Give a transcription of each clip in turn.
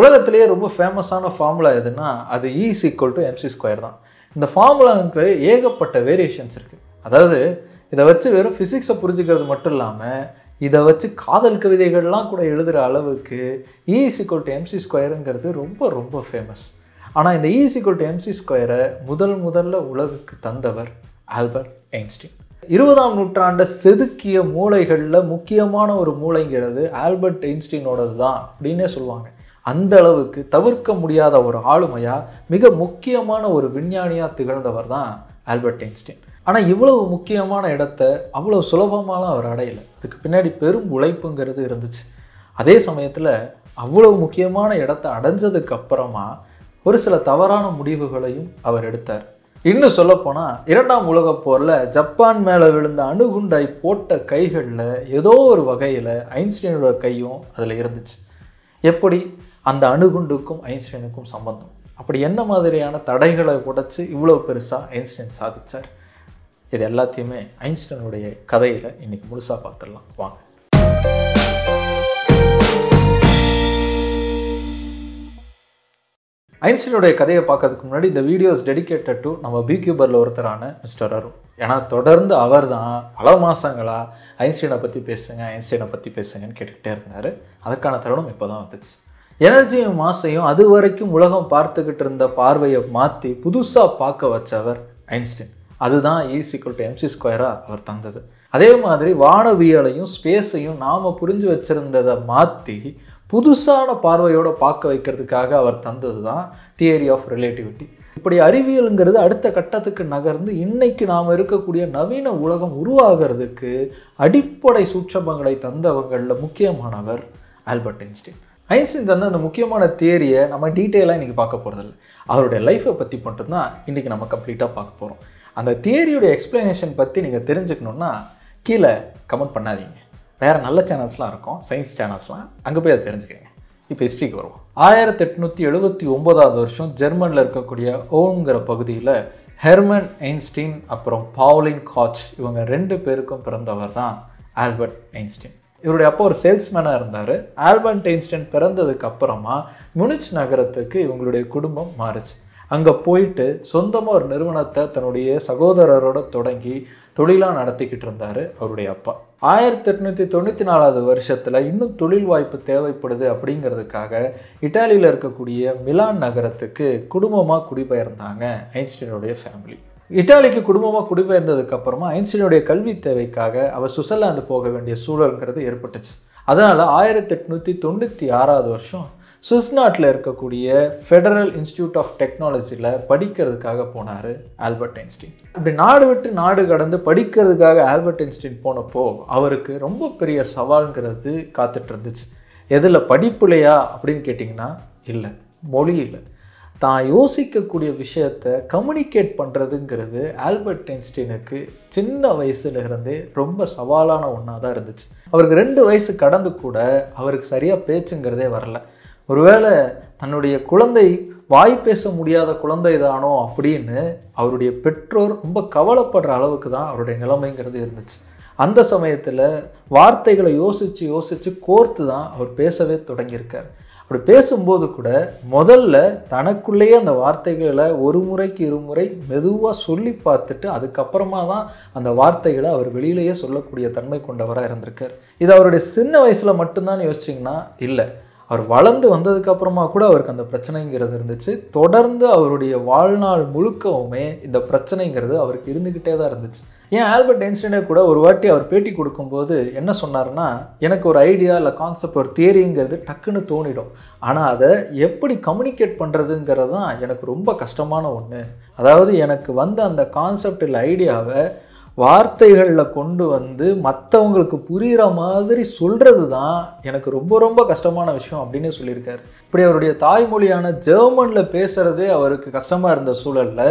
உலகத்திலேயே ரொம்ப ஃபேமஸான ஃபார்முலா எதுன்னா அது E = mc² தான். இந்த ஃபார்முலாவுக்கு ஏகப்பட்ட வேரியேஷன்ஸ் இருக்குது. அதாவது இதை வச்சு வெறும் ஃபிசிக்ஸை புரிஞ்சுக்கிறது மட்டும் இல்லாமல் இதை வச்சு காதல் கவிதைகள்லாம் கூட எழுதுகிற அளவுக்கு E = mc²ங்கிறது ரொம்ப ரொம்ப ஃபேமஸ். ஆனால் இந்த E = mc² முதல்ல உலகுக்கு தந்தவர் ஆல்பர்ட் ஐன்ஸ்டீன். 20ஆம் நூற்றாண்டை செதுக்கிய மூளைகளில் முக்கியமான ஒரு மூளைங்கிறது ஆல்பர்ட் ஐன்ஸ்டீனோடது தான் அப்படின்னே சொல்லுவாங்க. அந்த அளவுக்கு தவிர்க்க முடியாத ஒரு ஆளுமையாக, மிக முக்கியமான ஒரு விஞ்ஞானியாக திகழ்ந்தவர் தான் ஆல்பர்ட் ஐன்ஸ்டீன். ஆனால் இவ்வளவு முக்கியமான இடத்த அவ்வளோ சுலபமாலாம் அவர் அடையலை. அதுக்கு பின்னாடி பெரும் உழைப்புங்கிறது இருந்துச்சு. அதே சமயத்தில் அவ்வளவு முக்கியமான இடத்த அடைஞ்சதுக்கு அப்புறமா ஒரு சில தவறான முடிவுகளையும் அவர் எடுத்தார். இன்னும் சொல்லப்போனால் 2ஆம் உலகப் போரில் ஜப்பான் மேலே விழுந்த அணுகுண்டை போட்ட கைகளில் ஏதோ ஒரு வகையில் ஐன்ஸ்டீனோட கையும் அதில் இருந்துச்சு. எப்படி அந்த அணுகுண்டுக்கும் ஐன்ஸ்டீனுக்கும் சம்பந்தம்? அப்படி என்ன மாதிரியான தடைகளை உடைச்சு இவ்வளோ பெருசாக ஐன்ஸ்டீன் சாதித்தார்? இது எல்லாத்தையுமே ஐன்ஸ்டீனுடைய கதையில் இன்றைக்கி முழுசாக பார்த்துடலாம் வாங்க. ஐன்ஸ்டீனுடைய கதையை பார்க்கறதுக்கு முன்னாடி இந்த வீடியோஸ் டெடிக்கேட்டட் டு நம்ம பிக்யூபரில் ஒருத்தரான மிஸ்டர் அருண். ஏன்னா தொடர்ந்து அவர் தான் பல மாதங்களாக ஐன்ஸ்டீனை பற்றி பேசுங்கன்னு கேட்டுக்கிட்டே இருந்தார். அதற்கான தருணம் இப்போ தான் வந்துச்சு. எனர்ஜியும் மாசையும் அது வரைக்கும் உலகம் பார்த்துக்கிட்டு இருந்த பார்வையை மாற்றி புதுசாக பார்க்க வச்சவர் ஐன்ஸ்டீன். அதுதான் E = mc² அவர் தந்தது. அதே மாதிரி வானவியலையும் ஸ்பேஸையும் நாம் புரிஞ்சு வச்சுருந்ததை மாற்றி புதுசான பார்வையோடு பார்க்க வைக்கிறதுக்காக அவர் தந்தது தான் தியரி ஆஃப் ரிலேட்டிவிட்டி. இப்படி அறிவியலுங்கிறது அடுத்த கட்டத்துக்கு நகர்ந்து இன்றைக்கி நாம் இருக்கக்கூடிய நவீன உலகம் உருவாகிறதுக்கு அடிப்படை சூட்சமங்களை தந்தவங்களில் முக்கியமானவர் ஆல்பர்ட் ஐன்ஸ்டீன். ஐன்ஸ்டீன் தந்த அந்த முக்கியமான தியரியை நம்ம டீட்டெயிலாக இன்றைக்கி பார்க்க போகிறதில்ல. அவருடைய லைஃப்பை பற்றி மட்டும்தான் இன்றைக்கி நம்ம கம்ப்ளீட்டாக பார்க்க போகிறோம். அந்த தியரியோட எக்ஸ்ப்ளனேஷன் பற்றி நீங்கள் தெரிஞ்சுக்கணுன்னா கீழே கமெண்ட் பண்ணாதீங்க. வேறு நல்ல சேனல்ஸ்லாம் இருக்கும், சயின்ஸ் சேனல்ஸ்லாம், அங்கே போய் அதை தெரிஞ்சுக்கிறீங்க. இப்போ ஹிஸ்ட்ரிக்கு வருவோம். 1879ஆவது வருஷம் ஜெர்மனியில் இருக்கக்கூடிய ஓம்ங்கிற பகுதியில் ஹெர்மன் ஐன்ஸ்டீன் அப்புறம் பாவ்லின் காச் இவங்க 2 பேருக்கும் பிறந்தவர் தான் ஆல்பர்ட் ஐன்ஸ்டீன். இவருடைய அப்போ ஒரு சேல்ஸ்மேனாக இருந்தார். ஆல்பர்ட் ஐன்ஸ்டீன் பிறந்ததுக்கு அப்புறமா முனிச் நகரத்துக்கு இவங்களுடைய குடும்பம் மாறுச்சு. அங்கே போயிட்டு சொந்தமாக ஒரு நிறுவனத்தை தன்னுடைய சகோதரரோட தொடங்கி தொழிலாக நடத்திக்கிட்டு இருந்தார் அவருடைய அப்பா. 1894ஆவது வருஷத்தில் இன்னும் தொழில் வாய்ப்பு தேவைப்படுது அப்படிங்கிறதுக்காக இட்டாலியில் இருக்கக்கூடிய மிலான் நகரத்துக்கு குடும்பமாக குடிபெயர்ந்தாங்க ஐன்ஸ்டீனுடைய ஃபேமிலி. இட்டாலிக்கு குடும்பமாக குடிபெயர்ந்ததுக்கப்புறமா ஐன்ஸ்டீனுடைய கல்வி தேவைக்காக அவர் சுவிட்சர்லாந்து போக வேண்டிய சூழல்ங்கிறது ஏற்பட்டுச்சு. அதனால் 1896ஆவது வருஷம் சுவிஸ் நாட்டில் இருக்கக்கூடிய ஃபெடரல் இன்ஸ்டியூட் ஆஃப் டெக்னாலஜியில் படிக்கிறதுக்காக போனார் ஆல்பர்ட் ஐன்ஸ்டீன். இப்படி நாடு விட்டு நாடு கடந்து படிக்கிறதுக்காக ஆல்பர்ட் ஐன்ஸ்டீன் போனப்போ அவருக்கு ரொம்ப பெரிய சவால்ங்கிறது காத்துட்டு இருந்துச்சு. எதில், படிப்புலையா அப்படின்னு கேட்டிங்கன்னா இல்லை, மொழி இல்லை. தான் யோசிக்கக்கூடிய விஷயத்தை கம்யூனிகேட் பண்ணுறதுங்கிறது ஆல்பர்ட் ஐன்ஸ்டீனுக்கு சின்ன வயசுலேருந்தே ரொம்ப சவாலான ஒன்றா தான் இருந்துச்சு. அவருக்கு 2 வயசு கடந்து கூட அவருக்கு சரியாக பேச்சுங்கிறதே வரல. ஒருவேளை தன்னுடைய குழந்தை வாய் பேச முடியாத குழந்தை தானோ அப்படின்னு அவருடைய பெற்றோர் ரொம்ப கவலைப்படுற அளவுக்கு தான் அவருடைய நிலைமைங்கிறது இருந்துச்சு. அந்த சமயத்தில் வார்த்தைகளை யோசித்து கோர்த்து தான் அவர் பேசவே தொடங்கியிருக்கார். அப்படி பேசும்போது கூட முதல்ல தனக்குள்ளேயே அந்த வார்த்தைகளை 1 முறைக்கு 2 முறை மெதுவாக சொல்லி பார்த்துட்டு அதுக்கப்புறமா தான் அந்த வார்த்தைகளை அவர் வெளியிலேயே சொல்லக்கூடிய தன்மை கொண்டவராக இருந்திருக்கார். இது அவருடைய சின்ன வயசில் மட்டும்தான் யோசிச்சிங்கன்னா இல்லை, அவர் வளர்ந்து வந்ததுக்கப்புறமா கூட அவருக்கு அந்த பிரச்சனைங்கிறது இருந்துச்சு. தொடர்ந்து அவருடைய வாழ்நாள் முழுக்கவுமே இந்த பிரச்சனைங்கிறது அவருக்கு இருந்துக்கிட்டே தான் இருந்துச்சு. ஏன் ஆல்பர்ட் ஐன்ஸ்டீனே கூட ஒரு வாட்டி அவர் பேட்டி கொடுக்கும்போது என்ன சொன்னார்னா, எனக்கு ஒரு ஐடியா இல்லை கான்செப்ட் ஒரு தியரிங்கிறது டக்குன்னு தோணிடும், ஆனால் அதை எப்படி கம்யூனிகேட் பண்ணுறதுங்கிறது தான் எனக்கு ரொம்ப கஷ்டமான ஒன்று. அதாவது எனக்கு வந்த அந்த கான்செப்ட் இல்லை ஐடியாவை வார்த்தைகளில் கொண்டு வந்து மற்றவங்களுக்கு புரிகிற மாதிரி சொல்கிறது தான் எனக்கு ரொம்ப ரொம்ப கஷ்டமான விஷயம் அப்படின்னு சொல்லியிருக்காரு. இப்படி அவருடைய தாய்மொழியான ஜெர்மனில் பேசுகிறதே அவருக்கு கஷ்டமாக இருந்த சூழலில்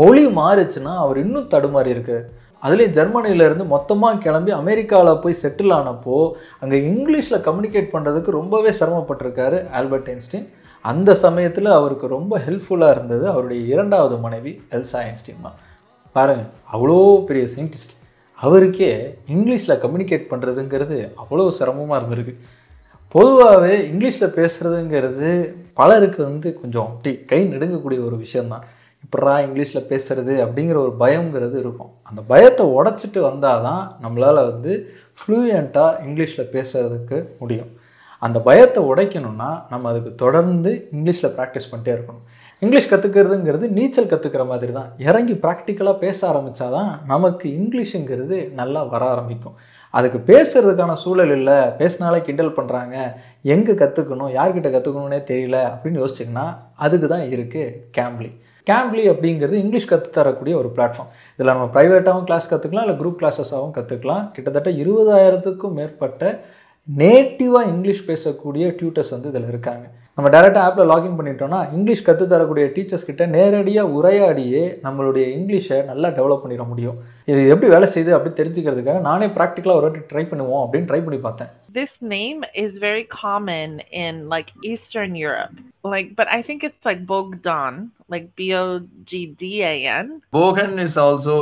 மொழி மாறிச்சுன்னா அவர் இன்னும் தடுமாறி இருக்கார். அதுலேயும் ஜெர்மனியிலேருந்து மொத்தமாக கிளம்பி அமெரிக்காவில் போய் செட்டில் ஆனப்போ அங்கே இங்கிலீஷில் கம்யூனிகேட் பண்ணுறதுக்கு ரொம்பவே சிரமப்பட்டிருக்காரு ஆல்பர்ட் ஐன்ஸ்டீன். அந்த சமயத்தில் அவருக்கு ரொம்ப ஹெல்ப்ஃபுல்லாக இருந்தது அவருடைய 2வது மனைவி எல்சா ஐன்ஸ்டீன் தான். பாருங்கள், அவ்வளோ பெரிய சயின்டிஸ்ட் அவருக்கே இங்கிலீஷில் கம்யூனிகேட் பண்ணுறதுங்கிறது அவ்வளோ சிரமமாக இருந்திருக்கு. பொதுவாகவே இங்கிலீஷில் பேசுகிறதுங்கிறது பலருக்கு வந்து கொஞ்சம் அப்படி கை நெடுங்கக்கூடிய ஒரு விஷயந்தான். இப்படா இங்கிலீஷில் பேசுகிறது அப்படிங்கிற ஒரு பயங்கிறது இருக்கும். அந்த பயத்தை உடச்சிட்டு வந்தால் தான் நம்மளால் வந்து ஃப்ளூயண்ட்டாக இங்கிலீஷில் பேசுகிறதுக்கு முடியும். அந்த பயத்தை உடைக்கணும்னா நம்ம அதுக்கு தொடர்ந்து இங்கிலீஷில் ப்ராக்டிஸ் பண்ணிட்டே இருக்கணும். இங்கிலீஷ் கற்றுக்கிறதுங்கிறது நீச்சல் கற்றுக்கிற மாதிரி தான். இறங்கி ப்ராக்டிக்கலாக பேச ஆரம்பித்தா தான் நமக்கு இங்கிலீஷுங்கிறது நல்லா வர ஆரம்பிக்கும். அதுக்கு பேசுகிறதுக்கான சூழல் இல்லை, பேசினாலே கிண்டல் பண்ணுறாங்க, எங்கே கற்றுக்கணும் யார்கிட்ட கற்றுக்கணுன்னே தெரியல அப்படின்னு யோசிச்சிங்கன்னா அதுக்கு தான் இருக்குது கேம்ப்லி. கேம்ப்லி அப்படிங்கிறது இங்கிலீஷ் கற்றுத்தரக்கூடிய ஒரு பிளாட்ஃபார்ம். இதில் நம்ம ப்ரைவேட்டாகவும் கிளாஸ் கற்றுக்கலாம், இல்லை குரூப் கிளாஸஸாகவும் கற்றுக்கலாம். கிட்டத்தட்ட 20,000க்கும் மேற்பட்ட நேட்டிவாக இங்கிலீஷ் பேசக்கூடிய டியூட்டர்ஸ் வந்து இதில் இருக்காங்க. நம்ம டேரெக்டாக ஆப்பில் லாகின் பண்ணிட்டோம்னா இங்கிலீஷ் கற்றுத்தரக்கூடிய டீச்சர்ஸ்கிட்ட நேரடியாக உரையாடியே நம்மளுடைய இங்கிலீஷை நல்லா டெவலப் பண்ணிட முடியும். இது எப்படி வேலை செய்யுது அப்படின்னு தெரிஞ்சுக்கிறதுக்காக நானே ப்ராக்டிக்கலாக ஒரு ட்ரை பண்ணுவோம் அப்படின்னு ட்ரை பண்ணி பார்த்தேன். This name is very common in like Eastern Europe. Like, but I think it's like Bogdan, like B-O-G-D-A-N. Bogan is also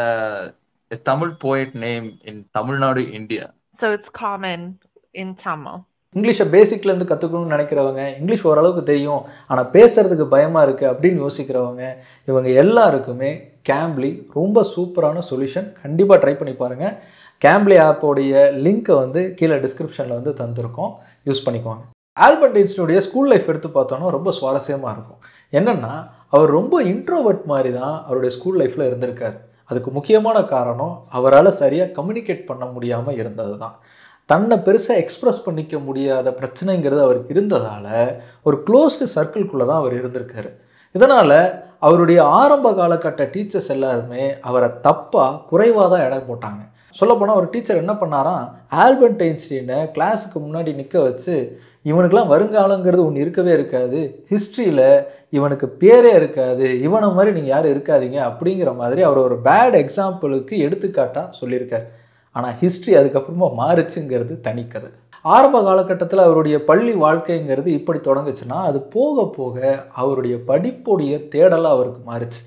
a Tamil poet name in Tamil Nadu, India. So it's common in Tamil. இங்கிலீஷை பேசிக்லேருந்து கற்றுக்கணும்னு நினைக்கிறவங்க, English ஓரளவுக்கு தெரியும் ஆனால் பேசுகிறதுக்கு பயமாக இருக்குது அப்படின்னு யோசிக்கிறவங்க, இவங்க எல்லாருக்குமே கேம்ப்லி ரொம்ப சூப்பரான சொல்யூஷன். கண்டிப்பாக ட்ரை பண்ணி பாருங்கள். கேம்ப்லி ஆப்போடைய லிங்க்கை வந்து கீழே டிஸ்கிரிப்ஷனில் வந்து தந்துருக்கோம், யூஸ் பண்ணிக்குவாங்க. ஆல்பர்ட் ஐன்ஸ்டீனுடைய ஸ்கூல் லைஃப் எடுத்து பார்த்தோன்னா ரொம்ப சுவாரஸ்யமாக இருக்கும். என்னென்னா அவர் ரொம்ப இன்ட்ரோவர்ட் மாதிரி தான் அவருடைய ஸ்கூல் லைஃப்பில் இருந்திருக்கார். அதுக்கு முக்கியமான காரணம் அவரால் சரியாக கம்யூனிகேட் பண்ண முடியாமல் இருந்தது தான். தன்னை பெருசாக எக்ஸ்ப்ரெஸ் பண்ணிக்க முடியாத பிரச்சனைங்கிறது அவருக்கு இருந்ததால் ஒரு க்ளோஸ்டு சர்க்கிள்குள்ளே தான் அவர் இருந்திருக்காரு. இதனால் அவருடைய ஆரம்ப காலகட்ட டீச்சர்ஸ் எல்லாருமே அவரை தப்பாக குறைவாக தான் எடை போட்டாங்க. சொல்லப்போனால் ஒரு டீச்சர் என்ன பண்ணாராம், ஆல்பர்ட் ஐன்ஸ்டீனை கிளாஸுக்கு முன்னாடி நிற்க வச்சு இவனுக்கெலாம் வருங்காலங்கிறது ஒன்று இருக்கவே இருக்காது, ஹிஸ்ட்ரியில் இவனுக்கு பேரே இருக்காது, இவனை மாதிரி நீங்கள் யாரும் இருக்காதீங்க அப்படிங்கிற மாதிரி அவர் ஒரு பேட் எக்ஸாம்பிளுக்கு எடுத்துக்காட்டாக சொல்லியிருக்காரு. ஆனால் ஹிஸ்ட்ரி அதுக்கப்புறமா மாறுச்சுங்கிறது தனிக்கதை. ஆரம்ப காலகட்டத்தில் அவருடைய பள்ளி வாழ்க்கைங்கிறது இப்படி தொடங்குச்சுன்னா அது போக போக அவருடைய படிப்புடைய தேடலாக அவருக்கு மாறுச்சு.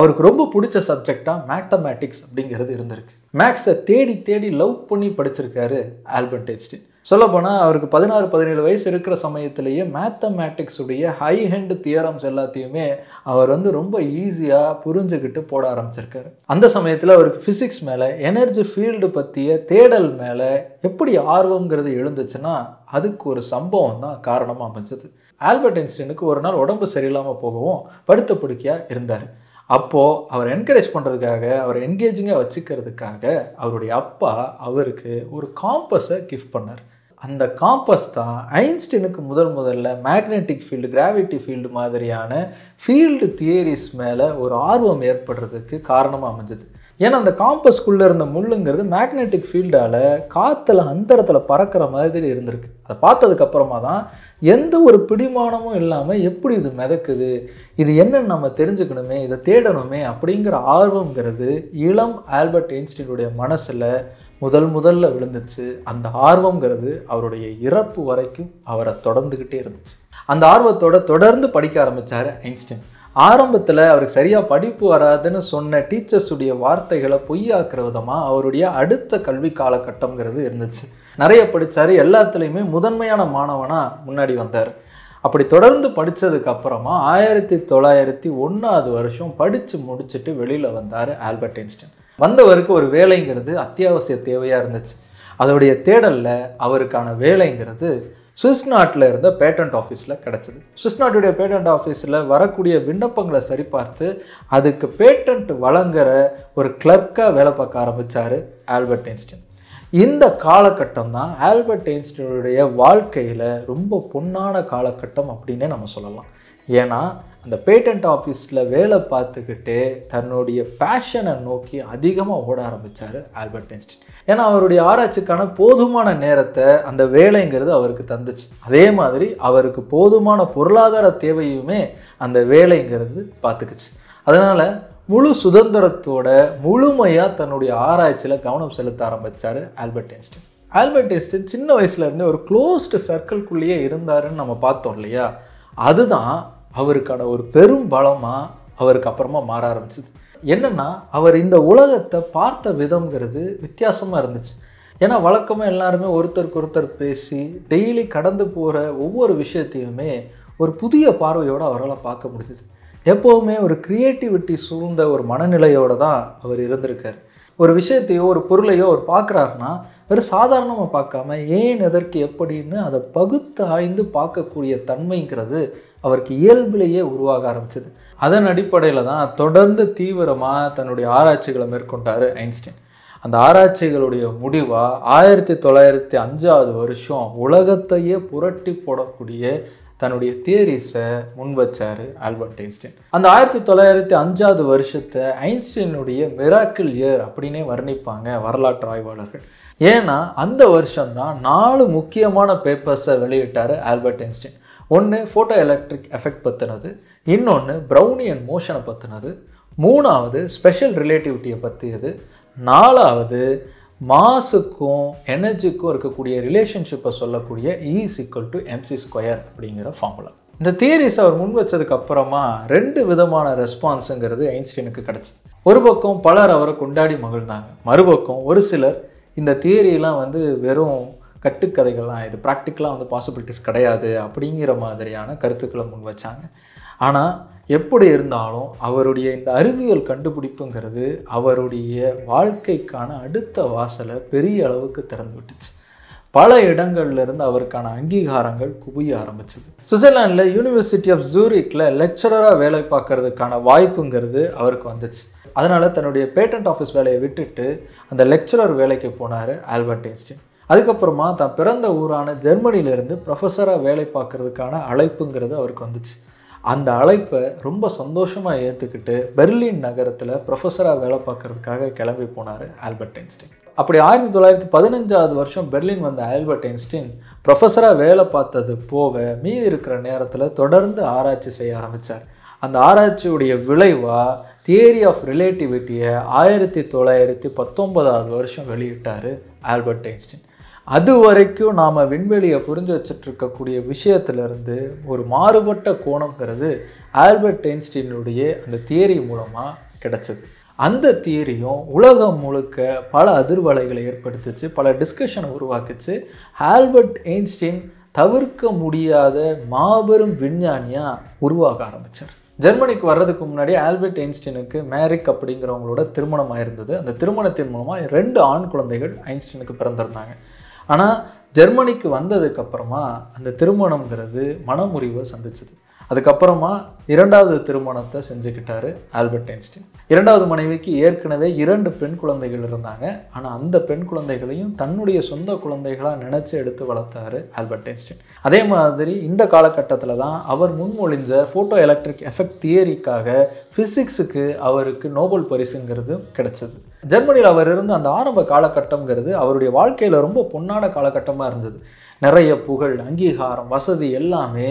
அவருக்கு ரொம்ப பிடிச்ச சப்ஜெக்டாக மேத்தமேட்டிக்ஸ் அப்படிங்கிறது இருந்திருக்கு. மேக்ஸை தேடி தேடி லவ் பண்ணி படிச்சிருக்காரு ஆல்பர்ட் ஐன்ஸ்டீன். சொல்லப்போனால் அவருக்கு 16-17 வயசு இருக்கிற சமயத்திலேயே மேத்தமேட்டிக்ஸுடைய ஹை ஹெண்ட் தியரம்ஸ் எல்லாத்தையுமே அவர் வந்து ரொம்ப ஈஸியாக புரிஞ்சுக்கிட்டு போட ஆரம்பிச்சிருக்காரு. அந்த சமயத்தில் அவருக்கு ஃபிசிக்ஸ் மேலே, எனர்ஜி ஃபீல்டு பற்றிய தேடல் மேலே எப்படி ஆர்வங்கிறது எழுந்துச்சுன்னா அதுக்கு ஒரு சம்பவம் தான் காரணமாக அமைஞ்சது. ஆல்பர்ட் ஐன்ஸ்டீனுக்கு ஒரு நாள் உடம்பு சரியில்லாமல் போகவும் படுத்த படுக்கையாக இருந்தார். அப்போது அவர் என்கரேஜ் பண்ணுறதுக்காக, அவர் என்கேஜிங்காக வச்சுக்கிறதுக்காக அவருடைய அப்பா அவருக்கு ஒரு காம்பஸை கிஃப்ட் பண்ணார். அந்த காம்பஸ் தான் ஐன்ஸ்டீனுக்கு முதல்ல மேக்னெட்டிக் ஃபீல்டு, கிராவிட்டி ஃபீல்டு மாதிரியான ஃபீல்டு தியரிஸ் மேலே ஒரு ஆர்வம் ஏற்படுறதுக்கு காரணமாக அமைஞ்சது. ஏன்னா அந்த காம்பஸ்குள்ளே இருந்த முள்ளுங்கிறது மேக்னெட்டிக் ஃபீல்டால் காற்றுல அந்தரத்தில் பறக்கிற மாதிரி இருந்திருக்கு. அதை பார்த்ததுக்கப்புறமா தான் எந்த ஒரு பிடிமானமும் இல்லாமல் எப்படி இது மிதக்குது, இது என்னன்னு நம்ம தெரிஞ்சுக்கணுமே, இதை தேடணுமே அப்படிங்கிற ஆர்வங்கிறது இளம் ஆல்பர்ட் ஐன்ஸ்டீனுடைய மனசில் முதல்ல விழுந்துச்சு. அந்த ஆர்வங்கிறது அவருடைய இறப்பு வரைக்கும் அவரை தொடர்ந்துக்கிட்டே இருந்துச்சு. அந்த ஆர்வத்தோட தொடர்ந்து படிக்க ஆரம்பித்தார் ஐன்ஸ்டீன். ஆரம்பத்தில் அவருக்கு சரியாக படிப்பு வராதுன்னு சொன்ன டீச்சர்ஸுடைய வார்த்தைகளை பொய்யாக்குற விதமாக அவருடைய அடுத்த கல்வி காலகட்டங்கிறது இருந்துச்சு. நிறைய படித்தார், எல்லாத்துலேயுமே முதன்மையான மாணவனாக முன்னாடி வந்தார். அப்படி தொடர்ந்து படித்ததுக்கு அப்புறமா 1901 வருஷம் படித்து முடிச்சுட்டு வெளியில் வந்தார் ஆல்பர்ட் ஐன்ஸ்டீன். வந்தவருக்கு ஒரு வேலைங்கிறது அத்தியாவசிய தேவையாக இருந்துச்சு. அதோடைய தேடலில் அவருக்கான வேலைங்கிறது சுவிஸ் நாட்டில் இருந்த பேட்டன்ட் ஆஃபீஸில் கிடச்சிது. சுவிஸ் நாட்டுடைய பேட்டன்ட் ஆஃபீஸில் வரக்கூடிய விண்ணப்பங்களை சரிபார்த்து அதுக்கு பேட்டன்ட் வழங்குகிற ஒரு கிளர்க்காக வேலை பார்க்க ஆரம்பித்தார் ஆல்பர்ட் ஐன்ஸ்டீன். இந்த காலகட்டம் தான் ஆல்பர்ட் ஐன்ஸ்டீனுடைய வாழ்க்கையில் ரொம்ப பொன்னான காலகட்டம் அப்படின்னே நம்ம சொல்லலாம். ஏன்னா அந்த பேட்டன்ட் ஆஃபீஸில் வேலை பார்த்துக்கிட்டே தன்னுடைய பேஷனை நோக்கி அதிகமாக ஓட ஆரம்பித்தார் ஆல்பர்ட் ஐன்ஸ்டீன். ஏன்னா அவருடைய ஆராய்ச்சிக்கான போதுமான நேரத்தை அந்த வேலைங்கிறது அவருக்கு தந்துச்சு. அதே மாதிரி அவருக்கு போதுமான பொருளாதார தேவையுமே அந்த வேலைங்கிறது பார்த்துக்குச்சு. அதனால் முழு சுதந்திரத்தோட முழுமையாக தன்னுடைய ஆராய்ச்சியில் கவனம் செலுத்த ஆரம்பித்தார் ஆல்பர்ட் ஐன்ஸ்டீன். ஆல்பர்ட் ஐன்ஸ்டீன் சின்ன வயசுலேருந்து ஒரு க்ளோஸ்டு சர்க்கிள்குள்ளேயே இருந்தாருன்னு நம்ம பார்த்தோம் இல்லையா, அதுதான் அவருக்கான ஒரு பெரும் பலமாக அவருக்கு அப்புறமா மாற ஆரம்பிச்சிது. என்னன்னா அவர் இந்த உலகத்தை பார்த்த விதம்ங்கிறது வித்தியாசமாக இருந்துச்சு. ஏன்னா வழக்கமாக எல்லாருமே ஒருத்தருக்கு ஒருத்தர் பேசி டெய்லி கடந்து போகிற ஒவ்வொரு விஷயத்தையுமே ஒரு புதிய பார்வையோடு அவரால் பார்க்க முடிஞ்சுது. எப்போவுமே ஒரு க்ரியேட்டிவிட்டி சூழ்ந்த ஒரு மனநிலையோடு தான் அவர் இருந்திருக்கார். ஒரு விஷயத்தையோ ஒரு பொருளையோ அவர் பார்க்குறாருன்னா வெறும் சாதாரணமாக பார்க்காம ஏன் எதற்கு எப்படின்னு அதை பகுத்து ஆய்ந்து பார்க்கக்கூடிய தன்மைங்கிறது அவருக்கு இயல்பிலேயே உருவாக ஆரம்பிச்சது. அதன் அடிப்படையில் தான் தொடர்ந்து தீவிரமாக தன்னுடைய ஆராய்ச்சிகளை மேற்கொண்டார் ஐன்ஸ்டைன். அந்த ஆராய்ச்சிகளுடைய முடிவாக 1905ஆம் வருஷம் உலகத்தையே புரட்டி போடக்கூடிய தன்னுடைய தியரிஸை முன்வச்சார் ஆல்பர்ட் ஐன்ஸ்டைன். அந்த 1905ஆவது வருஷத்தை ஐன்ஸ்டைனுடைய மிராக்கிள் இயர் அப்படின்னே வர்ணிப்பாங்க வரலாற்று ஆய்வாளர்கள். ஏன்னா அந்த வருஷம்தான் 4 முக்கியமான பேப்பர்ஸை வெளியிட்டார் ஆல்பர்ட் ஐன்ஸ்டைன். ஒன்று ஃபோட்டோ எலக்ட்ரிக் எஃபெக்ட் பற்றினது, இன்னொன்று ப்ரௌனியன் மோஷனை பற்றினது, 3வது ஸ்பெஷல் ரிலேட்டிவிட்டியை பற்றியது, 4வது மாஸுக்கும் எனர்ஜிக்கும் இருக்கக்கூடிய ரிலேஷன்ஷிப்பை சொல்லக்கூடிய E=mc² அப்படிங்கிற ஃபார்முலா. இந்த தியரிஸ் அவர் முன் வச்சதுக்கப்புறமா 2 விதமான ரெஸ்பான்ஸுங்கிறது ஐன்ஸ்டைனுக்கு கிடச்சிது. ஒரு பக்கம் பலர் அவரை கொண்டாடி மகிழ்ந்தாங்க, மறுபக்கம் ஒரு சிலர் இந்த தியரியெலாம் வந்து வெறும் கட்டுக்கதைகள்லாம், இது ப்ராக்டிக்கலாக வந்து பாசிபிலிட்டிஸ் கிடையாது அப்படிங்கிற மாதிரியான கருத்துக்களை முன் வச்சாங்க. ஆனால் எப்படி இருந்தாலும் அவருடைய இந்த அறிவியல் கண்டுபிடிப்புங்கிறது அவருடைய வாழ்க்கைக்கான அடுத்த வாசலை பெரிய அளவுக்கு திறந்து விட்டுச்சு. பல இடங்கள்லேருந்து அவருக்கான அங்கீகாரங்கள் குவிய ஆரம்பிச்சது. சுவிட்சர்லாண்டில் யூனிவர்சிட்டி ஆஃப் ஜூரிக்கில் லெக்சரராக வேலை பார்க்கறதுக்கான வாய்ப்புங்கிறது அவருக்கு வந்துச்சு. அதனால் தன்னுடைய பேட்டன்ட் ஆஃபீஸ் வேலையை விட்டுட்டு அந்த லெக்சரர் வேலைக்கு போனார் ஆல்பர்ட் ஐன்ஸ்டைன். அதுக்கப்புறமா தான் பிறந்த ஊரான ஜெர்மனியிலேருந்து ப்ரொஃபஸராக வேலை பார்க்குறதுக்கான அழைப்புங்கிறது அவருக்கு வந்துச்சு. அந்த அழைப்பை ரொம்ப சந்தோஷமாக ஏற்றுக்கிட்டு பெர்லின் நகரத்தில் ப்ரொஃபஸராக வேலை பார்க்குறதுக்காக கிளம்பி போனார் ஆல்பர்ட் ஐன்ஸ்டைன். அப்படி 1915ஆவது வருஷம் பெர்லின் வந்த ஆல்பர்ட் ஐன்ஸ்டைன் ப்ரொஃபஸராக வேலை பார்த்தது போக மீதி இருக்கிற நேரத்தில் தொடர்ந்து ஆராய்ச்சி செய்ய ஆரம்பித்தார். அந்த ஆராய்ச்சியுடைய விளைவாக தியரி ஆஃப் ரிலேட்டிவிட்டியை 1919ஆவது வருஷம் வெளியிட்டார் ஆல்பர்ட் ஐன்ஸ்டைன். அது வரைக்கும் நாம் விண்வெளியை புரிஞ்சு வச்சிட்ருக்கக்கூடிய விஷயத்திலேருந்து ஒரு மாறுபட்ட கோணங்கிறது ஆல்பர்ட் ஐன்ஸ்டைனுடைய அந்த தியரி மூலமாக கிடச்சிது. அந்த தியரியும் உலகம் முழுக்க பல அதிர்வலைகளை ஏற்படுத்துச்சு, பல டிஸ்கஷனை உருவாக்குச்சு. ஆல்பர்ட் ஐன்ஸ்டைன் தவிர்க்க முடியாத மாபெரும் விஞ்ஞானியாக உருவாக ஆரம்பித்தார். ஜெர்மனிக்கு வர்றதுக்கு முன்னாடி ஆல்பர்ட் ஐன்ஸ்டைனுக்கு மேரிக் அப்படிங்கிறவங்களோட திருமணம் ஆயிருந்தது. அந்த திருமணத்தின் மூலமாக 2 ஆண் குழந்தைகள் ஐன்ஸ்டைனுக்கு பிறந்திருந்தாங்க. ஆனால் ஜெர்மனிக்கு வந்ததுக்கப்புறமா அந்த திருமணங்கிறது மனமுறிவை சந்திச்சது. அதுக்கப்புறமா 2வது திருமணத்தை செஞ்சுக்கிட்டாரு ஆல்பர்ட் ஐன்ஸ்டைன். 2வது மனைவிக்கு ஏற்கனவே 2 பெண் குழந்தைகள் இருந்தாங்க. ஆனால் அந்த பெண் குழந்தைகளையும் தன்னுடைய சொந்த குழந்தைகளாக நினச்சி எடுத்து வளர்த்தாரு ஆல்பர்ட் ஐன்ஸ்டைன். அதே மாதிரி இந்த காலகட்டத்தில் தான் அவர் முன்மொழிஞ்ச ஃபோட்டோ எலக்ட்ரிக் எஃபெக்ட் தியரிக்காக ஃபிசிக்ஸுக்கு அவருக்கு நோபல் பரிசுங்கிறது கிடச்சிது. ஜெர்மனியில் அவர் இருந்த அந்த ஆரம்ப காலகட்டங்கிறது அவருடைய வாழ்க்கையில் ரொம்ப பொன்னான காலகட்டமாக இருந்தது. நிறைய புகழ், அங்கீகாரம், வசதி எல்லாமே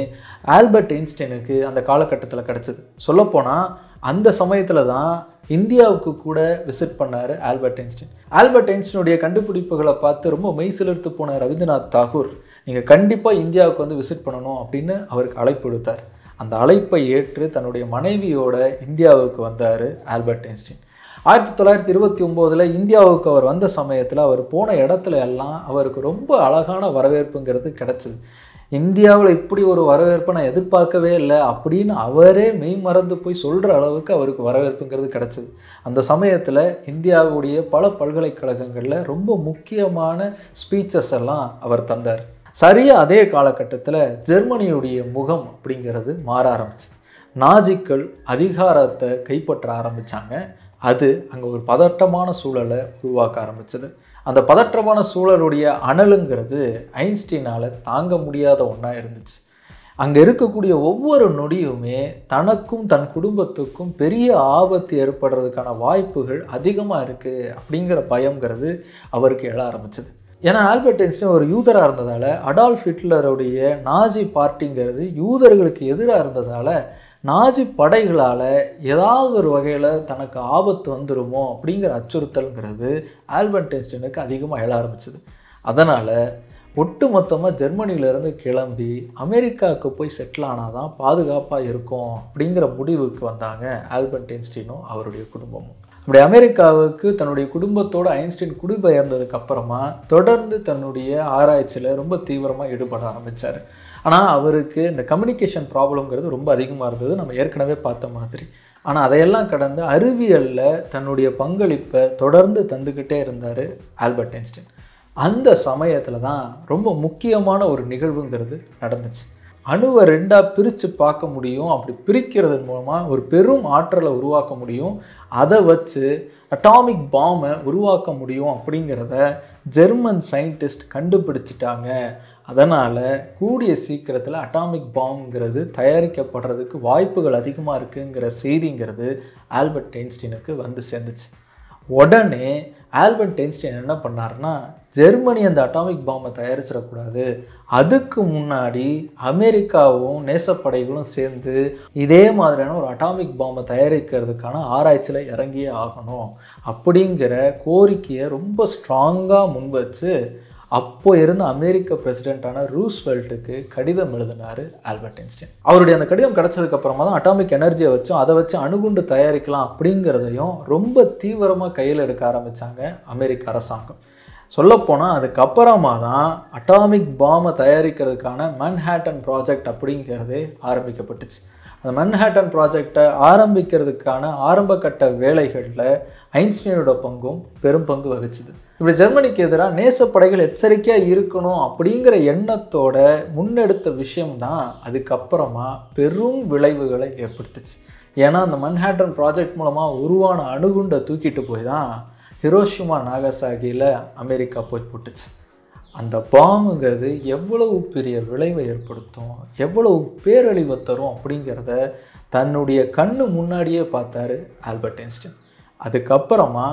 ஆல்பர்ட் ஐன்ஸ்டைனுக்கு அந்த காலகட்டத்தில் கிடச்சிது. சொல்லப்போனால் அந்த சமயத்தில் தான் இந்தியாவுக்கு கூட விசிட் பண்ணார் ஆல்பர்ட் ஐன்ஸ்டைன். ஆல்பர்ட் ஐன்ஸ்டைனுடைய கண்டுபிடிப்புகளை பார்த்து ரொம்ப மெய்சிலிர்த்து போன ரவீந்திரநாத் தாகூர் நீங்கள் கண்டிப்பாக இந்தியாவுக்கு வந்து விசிட் பண்ணணும் அப்படின்னு அவருக்கு அழைப்பு விடுத்தார். அந்த அழைப்பை ஏற்று தன்னுடைய மனைவியோட இந்தியாவுக்கு வந்தார் ஆல்பர்ட் ஐன்ஸ்டைன். 1929ல் இந்தியாவுக்கு அவர் வந்த சமயத்தில் அவர் போன இடத்துல எல்லாம் அவருக்கு ரொம்ப அழகான வரவேற்புங்கிறது கிடச்சிது. இந்தியாவில் இப்படி ஒரு வரவேற்பை நான் எதிர்பார்க்கவே இல்லை அப்படின்னு அவரே மெய்மறந்து போய் சொல்கிற அளவுக்கு அவருக்கு வரவேற்புங்கிறது கிடச்சிது. அந்த சமயத்தில் இந்தியாவுடைய பல பல்கலைக்கழகங்களில் ரொம்ப முக்கியமான ஸ்பீச்சஸ் எல்லாம் அவர் தந்தார். சரியாக அதே காலகட்டத்தில் ஜெர்மனியுடைய முகம் அப்படிங்கிறது மாற ஆரம்பிச்சு. நாஜிக்கள் அதிகாரத்தை கைப்பற்ற ஆரம்பித்தாங்க. அது அங்கே ஒரு பதற்றமான சூழலை உருவாக்க ஆரம்பிச்சது. அந்த பதற்றமான சூழலுடைய அனலுங்கிறது ஐன்ஸ்டைனால் தாங்க முடியாத ஒன்றா இருந்துச்சு. அங்கே இருக்கக்கூடிய ஒவ்வொரு நொடியுமே தனக்கும் தன் குடும்பத்துக்கும் பெரிய ஆபத்து ஏற்படுறதுக்கான வாய்ப்புகள் அதிகமாக இருக்குது அப்படிங்கிற பயங்கிறது அவருக்கு எழ ஆரம்பிச்சது. ஏன்னா ஆல்பர்ட் ஐன்ஸ்டைன் ஒரு யூதராக இருந்ததால் அடால்ஃப் ஹிட்லருடைய நாஜி பார்ட்டிங்கிறது யூதர்களுக்கு எதிராக இருந்ததால் நாஜி படைகளால் ஏதாவது ஒரு வகையில் தனக்கு ஆபத்து வந்துடுமோ அப்படிங்கிற அச்சுறுத்தல்ங்கிறது ஆல்பர்ட் ஐன்ஸ்டைனுக்கு அதிகமாக எழ ஆரம்பிச்சது. அதனால் ஒட்டு மொத்தமாக ஜெர்மனியிலேருந்து கிளம்பி அமெரிக்காவுக்கு போய் செட்டில் ஆனால் தான் பாதுகாப்பாக இருக்கும் அப்படிங்கிற முடிவுக்கு வந்தாங்க ஆல்பர்ட் ஐன்ஸ்டைனும் அவருடைய குடும்பமும். அப்படி அமெரிக்காவுக்கு தன்னுடைய குடும்பத்தோட ஐன்ஸ்டீன் குடிபெயர்ந்ததுக்கு அப்புறமா தொடர்ந்து தன்னுடைய ஆராய்ச்சியில ரொம்ப தீவிரமா ஈடுபட ஆரம்பிச்சார். ஆனா அவருக்கு இந்த கம்யூனிகேஷன் ப்ராப்ளம்ங்கிறது ரொம்ப அதிகமா இருந்தது, நம்ம ஏற்கனவே பார்த்த மாதிரி. ஆனா அதையெல்லாம் கடந்து அறிவியல்ல தன்னுடைய பங்களிப்பை தொடர்ந்து தந்துக்கிட்டே இருந்தார் ஆல்பர்ட் ஐன்ஸ்டீன். அந்த சமயத்துல தான் ரொம்ப முக்கியமான ஒரு நிகழ்வுங்கிறது நடந்துச்சு. அணுவை ரெண்டா பிரித்து பார்க்க முடியும், அப்படி பிரிக்கிறதன் மூலமாக ஒரு பெரும் ஆற்றலை உருவாக்க முடியும், அதை வச்சு அட்டாமிக் பாமை உருவாக்க முடியும் அப்படிங்கிறத ஜெர்மன் சயின்டிஸ்ட் கண்டுபிடிச்சிட்டாங்க. அதனால் கூடிய சீக்கிரத்தில் அட்டாமிக் பாம்ங்கிறது தயாரிக்கப்படுறதுக்கு வாய்ப்புகள் அதிகமாக இருக்குங்கிற செய்திங்கிறது ஆல்பர்ட் ஐன்ஸ்டீனுக்கு வந்து சேர்ந்துச்சு. உடனே ஆல்பர்ட் ஐன்ஸ்டீன் என்ன பண்ணார்னா, ஜெர்மனி அந்த அட்டாமிக் பாம்பை தயாரிச்சிடக்கூடாது, அதுக்கு முன்னாடி அமெரிக்காவும் நேசப்படைகளும் சேர்ந்து இதே மாதிரியான ஒரு அட்டாமிக் பாம்பை தயாரிக்கிறதுக்கான ஆராய்ச்சியில் இறங்கியே ஆகணும் அப்படிங்கிற கோரிக்கையை ரொம்ப ஸ்ட்ராங்காக முன்வச்சு அப்போ இருந்த அமெரிக்க பிரசிடென்டான ரூஸ்வெல்ட்டுக்கு கடிதம் எழுதினார் ஆல்பர்ட் ஐன்ஸ்டீன். அவருடைய அந்த கடிதம் கிடச்சதுக்கப்புறமா தான் அட்டாமிக் எனர்ஜியை வச்சும் அதை வச்சு அணுகுண்டு தயாரிக்கலாம் அப்படிங்கிறதையும் ரொம்ப தீவிரமாக கையில் எடுக்க ஆரம்பித்தாங்க அமெரிக்க அரசாங்கம். சொல்லப்போனால் அதுக்கப்புறமா தான் அட்டாமிக் பாமை தயாரிக்கிறதுக்கான மன்ஹாட்டன் ப்ராஜெக்ட் அப்படிங்கிறதே ஆரம்பிக்கப்பட்டுச்சு. அந்த மன்ஹாட்டன் ப்ராஜெக்டை ஆரம்பிக்கிறதுக்கான ஆரம்பகட்ட வேலைகளில் ஐன்ஸ்டீனோட பங்கும் பெரும் பங்கு வகிச்சுது. இப்படி ஜெர்மனிக்கு எதிராக நேசப்படைகள் எச்சரிக்கையாக இருக்கணும் அப்படிங்கிற எண்ணத்தோட முன்னெடுத்த விஷயம்தான் அதுக்கப்புறமா பெரும் விளைவுகளை ஏற்படுத்துச்சு. ஏன்னா அந்த மன்ஹாட்டன் ப்ராஜெக்ட் மூலமாக உருவான அணுகுண்டை தூக்கிட்டு போய் தான் ஹிரோஷிமா நாகசாகியில் அமெரிக்கா போய் போட்டுச்சு. அந்த பாம்புங்கிறது எவ்வளவு பெரிய விளைவை ஏற்படுத்தும், எவ்வளவு பேரழிவை தரும் அப்படிங்கிறத தன்னுடைய கண்ணு முன்னாடியே பார்த்தாரு ஆல்பர்ட் ஐன்ஸ்டீன். அதுக்கப்புறமா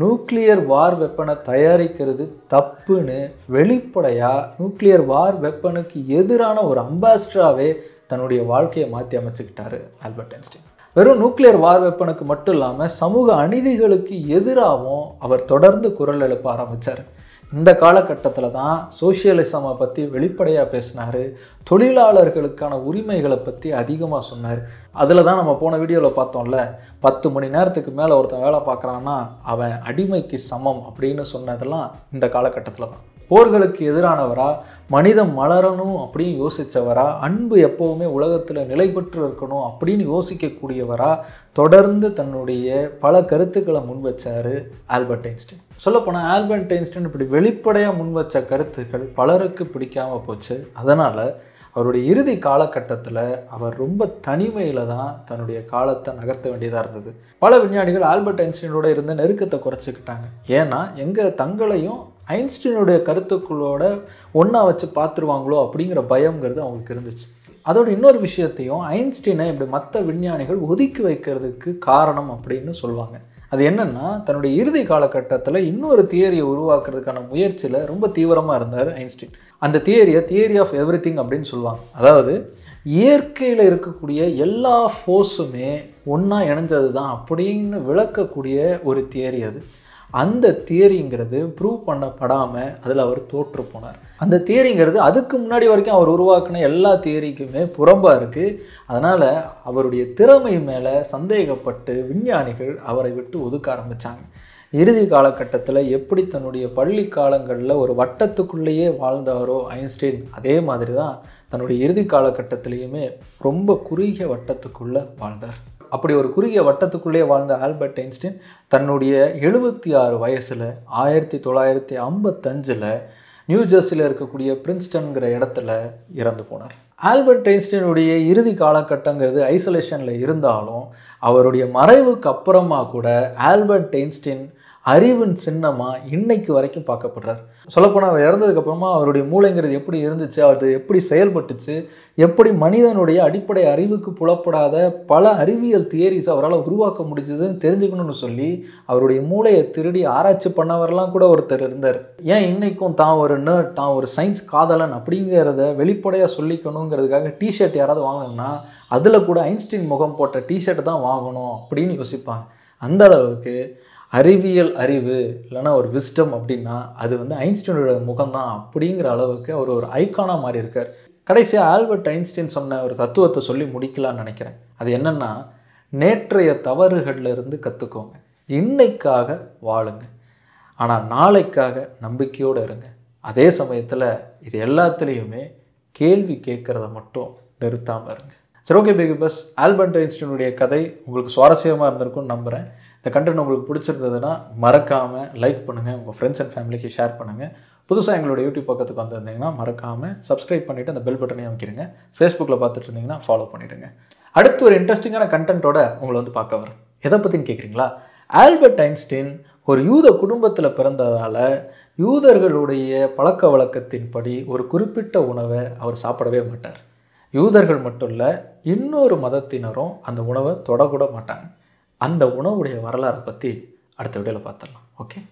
நியூக்ளியர் வார் வெப்பனை தயாரிக்கிறது தப்புன்னு வெளிப்படையாக நியூக்ளியர் வார் வெப்பனுக்கு எதிரான ஒரு அம்பாசிடராகவே தன்னுடைய வாழ்க்கையை மாற்றி அமைச்சுக்கிட்டாரு ஆல்பர்ட் ஐன்ஸ்டீன். வெறும் நியூக்ளியர் வார் வெப்பனுக்கு மட்டும் இல்லாமல் சமூக அநீதிகளுக்கு எதிராகவும் அவர் தொடர்ந்து குரல் எழுப்ப ஆரம்பித்தார். இந்த காலகட்டத்தில் தான் சோசியலிசமை பற்றி வெளிப்படையாக பேசினார், தொழிலாளர்களுக்கான உரிமைகளை பற்றி அதிகமாக சொன்னார். அதில் தான் நம்ம போன வீடியோவில் பார்த்தோம்ல, 10 மணி நேரத்துக்கு மேலே ஒருத்தன் வேலை பார்க்குறான்னா அவன் அடிமைக்கு சமம் அப்படின்னு சொன்னதெல்லாம் இந்த காலகட்டத்தில் தான். போர்களுக்கு எதிரானவரா, மனிதம் மலரணும் அப்படின்னு யோசித்தவரா, அன்பு எப்போவுமே உலகத்தில் நிலை பெற்று இருக்கணும் அப்படின்னு யோசிக்கக்கூடியவரா தொடர்ந்து தன்னுடைய பல கருத்துக்களை முன்வச்சார் ஆல்பர்ட் ஐன்ஸ்டீன். சொல்லப்போனால் ஆல்பர்ட் ஐன்ஸ்டீன் இப்படி வெளிப்படையாக முன்வச்ச கருத்துக்கள் பலருக்கு பிடிக்காமல் போச்சு. அதனால் அவருடைய இறுதி காலகட்டத்தில் அவர் ரொம்ப தனிமையில் தான் தன்னுடைய காலத்தை நகர்த்த வேண்டியதாக இருந்தது. பல விஞ்ஞானிகள் ஆல்பர்ட் ஐன்ஸ்டீனோட இருந்த நெருக்கத்தை குறைச்சிக்கிட்டாங்க. ஏன்னா எங்கே தங்களையும் ஐன்ஸ்டீனுடைய கருத்துக்களோட ஒன்றா வச்சு பார்த்துருவாங்களோ அப்படிங்கிற பயம்ங்கிறது அவங்களுக்கு இருந்துச்சு. அதோட இன்னொரு விஷயத்தையும் ஐன்ஸ்டீனை இப்படி மற்ற விஞ்ஞானிகள் ஒதுக்கி வைக்கிறதுக்கு காரணம் அப்படின்னு சொல்லுவாங்க. அது என்னென்னா, தன்னுடைய இறுதி காலகட்டத்தில் இன்னொரு தியரியை உருவாக்குறதுக்கான முயற்சியில் ரொம்ப தீவிரமாக இருந்தார் ஐன்ஸ்டீன். அந்த தியரியை தியரி ஆஃப் எவ்ரி திங் அப்படின்னு சொல்லுவாங்க. அதாவது இயற்கையில் இருக்கக்கூடிய எல்லா ஃபோர்ஸுமே ஒன்றா இணைஞ்சது தான் அப்படின்னு விளக்கக்கூடிய ஒரு தியரி அது. அந்த தியரிங்கிறது ப்ரூவ் பண்ணப்படாமல் அதில் அவர் தோற்று போனார். அந்த தியரிங்கிறது அதுக்கு முன்னாடி வரைக்கும் அவர் உருவாக்கின எல்லா தியரிக்குமே புறம்பாக இருக்குது. அதனால் அவருடைய திறமை மேலே சந்தேகப்பட்டு விஞ்ஞானிகள் அவரை விட்டு ஒதுக்க ஆரம்பித்தாங்க. இறுதி காலகட்டத்தில் எப்படி தன்னுடைய பள்ளி காலங்களில் ஒரு வட்டத்துக்குள்ளேயே வாழ்ந்தாரோ ஐன்ஸ்டீன், அதே மாதிரி தான் தன்னுடைய இறுதி காலகட்டத்திலையுமே ரொம்ப குறுகிய வட்டத்துக்குள்ளே வாழ்ந்தார். அப்படி ஒரு குறுகிய வட்டத்துக்குள்ளே வாழ்ந்த ஆல்பர்ட் ஐன்ஸ்டீன் தன்னுடைய 76 வயசில் 1955 நியூஜெர்சியில் இருக்கக்கூடிய பிரின்ஸ்டன்கிற இடத்துல இறந்து போனார். ஆல்பர்ட் ஐன்ஸ்டீனுடைய இறுதி காலகட்டங்கிறது ஐசோலேஷனில் இருந்தாலும் அவருடைய மறைவுக்கு அப்புறமா கூட ஆல்பர்ட் ஐன்ஸ்டீன் அறிவின் சின்னமாக இன்னைக்கு வரைக்கும் பார்க்கப்படுறார். சொல்லப்போனால் அவர் இறந்ததுக்கப்புறமா அவருடைய மூளைங்கிறது எப்படி இருந்துச்சு, அது எப்படி செயல்பட்டுச்சு, எப்படி மனிதனுடைய அடிப்படை அறிவுக்கு புலப்படாத பல அறிவியல் தியரிஸ் அவரால் உருவாக்க முடிஞ்சதுன்னு தெரிஞ்சுக்கணும்னு சொல்லி அவருடைய மூளையை திருடி ஆராய்ச்சி பண்ணவரெலாம் கூட ஒருத்தர் இருந்தார். ஏன் இன்றைக்கும் தான் ஒரு நர்ட், தான் ஒரு சயின்ஸ் காதலன் அப்படிங்கிறத வெளிப்படையாக சொல்லிக்கணுங்கிறதுக்காக டிஷர்ட் யாராவது வாங்கணும்னா அதில் கூட ஐன்ஸ்டீன் முகம் போட்ட டிஷர்ட் தான் வாங்கணும் அப்படின்னு யோசிப்பாங்க. அந்த அளவுக்கு அறிவியல் அறிவு இல்லைன்னா ஒரு விஸ்டம் அப்படின்னா அது வந்து ஐன்ஸ்டீனோட முகம்தான் அப்படிங்கிற அளவுக்கு அவர் ஒரு ஐக்கானாக மாறி இருக்கார். கடைசியாக ஆல்பர்ட் ஐன்ஸ்டீன் சொன்ன ஒரு தத்துவத்தை சொல்லி முடிக்கலான்னு நினைக்கிறேன். அது என்னென்னா, நேற்றைய தவறுகளிலிருந்து கற்றுக்கோங்க, இன்னைக்காக வாழுங்க. ஆனால் நாளைக்காக நம்பிக்கையோடு இருங்க. அதே சமயத்தில் இது எல்லாத்துலேயுமே கேள்வி கேட்குறத மட்டும் நிறுத்தாமல் இருங்க. சரி, ஓகே பிக் பஸ், ஆல்பர்ட் ஐன்ஸ்டீனுடைய கதை உங்களுக்கு சுவாரஸ்யமாக இருந்திருக்கும்னு நம்புகிறேன். இந்த கண்டென்ட் உங்களுக்கு பிடிச்சிருந்ததுன்னா மறக்காமல் லைக் பண்ணுங்கள், உங்கள் ஃப்ரெண்ட்ஸ் அண்ட் ஃபேமிலிக்கு ஷேர் பண்ணுங்கள். புதுசாக எங்களோட யூடியூப் பக்கத்துக்கு வந்திருந்தீங்கன்னா மறக்காமல் சப்ஸ்கிரைப் பண்ணிவிட்டு அந்த பெல் பட்டனையும் அமைக்கிறீங்க. ஃபேஸ்புக்கில் பார்த்துட்டு இருந்தீங்கன்னா ஃபாலோ பண்ணிவிடுங்க. அடுத்து ஒரு இன்ட்ரெஸ்டிங்கான கண்டென்ட்டோட உங்களை வந்து பார்க்க வரும். எதை பற்றின்னு கேட்குறீங்களா? ஆல்பர்ட் ஐன்ஸ்டீன் ஒரு யூத குடும்பத்தில் பிறந்ததால் யூதர்களுடைய பழக்க வழக்கத்தின்படி ஒரு குறிப்பிட்ட உணவை அவர் சாப்பிடவே மாட்டார். யூதர்கள் மட்டும் இல்லை, இன்னொரு மதத்தினரும் அந்த உணவை தொடக்கூட மாட்டாங்க. அந்த உணவுடைய வரலாறை பற்றி அடுத்த வீடியோவில் பார்த்துடலாம். ஓகே.